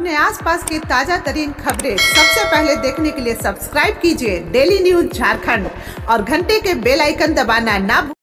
अपने आसपास की ताजा तरीन खबरें सबसे पहले देखने के लिए सब्सक्राइब कीजिए डेली न्यूज झारखंड और घंटे के बेल आइकन दबाना ना भूलें।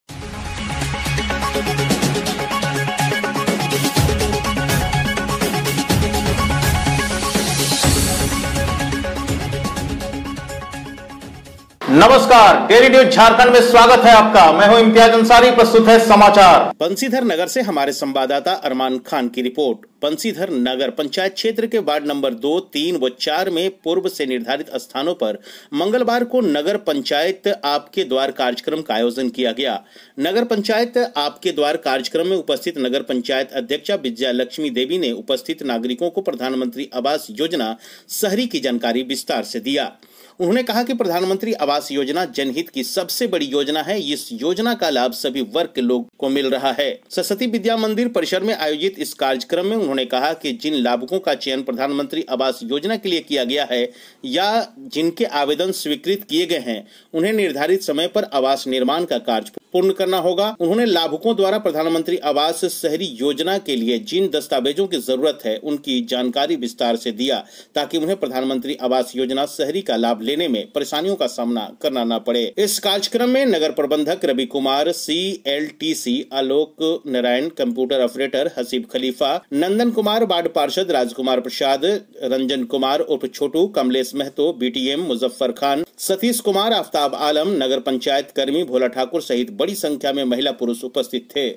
नमस्कार, डेली न्यूज झारखंड में स्वागत है आपका। मैं हूं इम्तियाज अंसारी, प्रस्तुत है समाचार। बंसीधर नगर से हमारे संवाददाता अरमान खान की रिपोर्ट। बंसीधर नगर पंचायत क्षेत्र के वार्ड नंबर 2, 3 व 4 में पूर्व से निर्धारित स्थानों पर मंगलवार को नगर पंचायत आपके द्वार कार्यक्रम का आयोजन किया गया। नगर पंचायत आपके द्वार कार्यक्रम में उपस्थित नगर पंचायत अध्यक्षा विजया लक्ष्मी देवी ने उपस्थित नागरिकों को प्रधानमंत्री आवास योजना शहरी की जानकारी विस्तार से दिया। उन्होंने कहा कि प्रधानमंत्री आवास योजना जनहित की सबसे बड़ी योजना है। इस योजना का लाभ सभी वर्ग के लोग को मिल रहा है। सरस्वती विद्या मंदिर परिसर में आयोजित इस कार्यक्रम में उन्होंने कहा कि जिन लाभुकों का चयन प्रधानमंत्री आवास योजना के लिए किया गया है या जिनके आवेदन स्वीकृत किए गए हैं, उन्हें निर्धारित समय पर आवास निर्माण का कार्य पूर्ण करना होगा। उन्होंने लाभुकों द्वारा प्रधानमंत्री आवास शहरी योजना के लिए जिन दस्तावेजों की जरूरत है उनकी जानकारी विस्तार से दिया, ताकि उन्हें प्रधानमंत्री आवास योजना शहरी का लाभ लेने में परेशानियों का सामना करना न पड़े। इस कार्यक्रम में नगर प्रबंधक Ravi Kumar, CLTC Alok Narayan, computer operator Haseeb Khalifa, Nandan Kumar, ward पार्षद राजकुमार प्रसाद, रंजन कुमार उर्फ छोटू, कमलेश महतो, BTM मुजफ्फर खान, सतीश कुमार, आफ्ताब आलम, नगर पंचायत कर्मी भोला ठाकुर सहित बड़ी संख्या में महिला पुरुष उपस्थित थे।